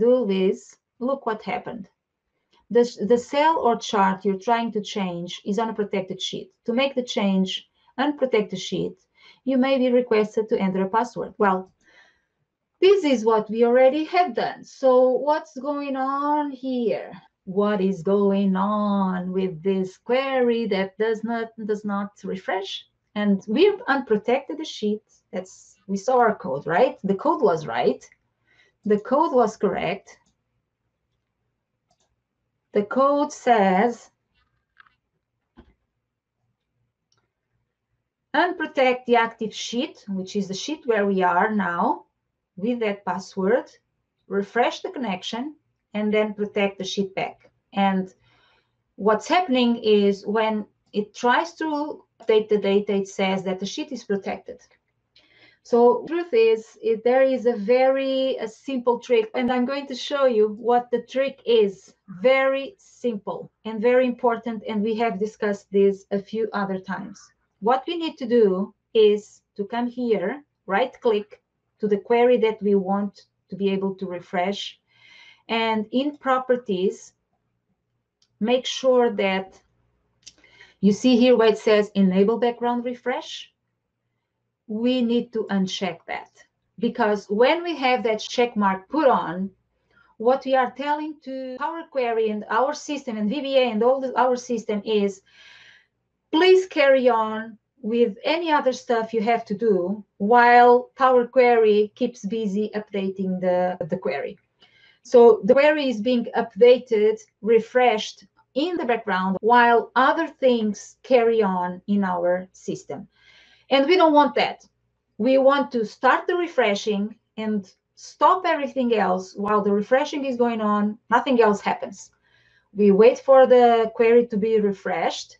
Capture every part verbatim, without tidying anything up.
do is, look what happened. The, the cell or chart you're trying to change is on a protected sheet. To make the change and protect the sheet, you may be requested to enter a password. Well, this is what we already have done. So what's going on here? What is going on with this query that does not does not refresh? And we've unprotected the sheet. That's, we saw our code, right? The code was right. The code was correct. The code says unprotect the active sheet, which is the sheet where we are now with that password, refresh the connection, and then protect the sheet back. And what's happening is when it tries to update the data, it says that the sheet is protected. So the truth is, it, there is a very a simple trick, and I'm going to show you what the trick is. Very simple and very important, and we have discussed this a few other times. What we need to do is to come here, right-click to the query that we want to be able to refresh, and in Properties, make sure that you see here where it says Enable Background Refresh. We need to uncheck that, because when we have that check mark put on, what we are telling to Power Query and our system and V B A and all the, our system is, please carry on with any other stuff you have to do while Power Query keeps busy updating the, the query. So the query is being updated, refreshed in the background while other things carry on in our system. And we don't want that. We want to start the refreshing and stop everything else while the refreshing is going on. Nothing else happens. We wait for the query to be refreshed,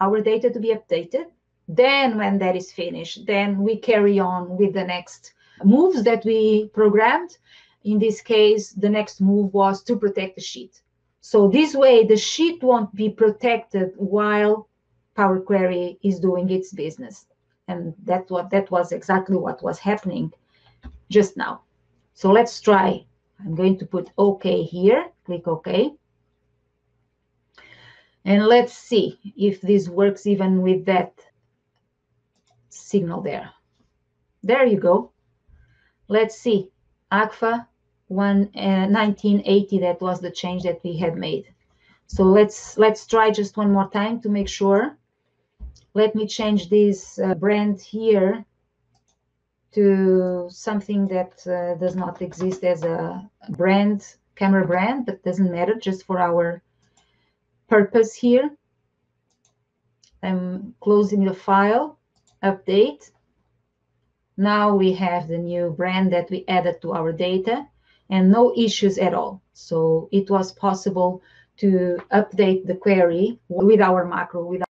our data to be updated. Then when that is finished, then we carry on with the next moves that we programmed. In this case, the next move was to protect the sheet. So this way, the sheet won't be protected while Power Query is doing its business. And that, what, that was exactly what was happening just now. So let's try. I'm going to put OK here. Click OK. And let's see if this works even with that signal there. There you go. Let's see. A C F A nineteen eighty, that was the change that we had made. So let's, let's try just one more time to make sure. Let me change this uh, brand here to something that uh, does not exist as a brand, camera brand, but doesn't matter, just for our purpose here. I'm closing the file, update. Now we have the new brand that we added to our data and no issues at all. So it was possible to update the query with our macro, with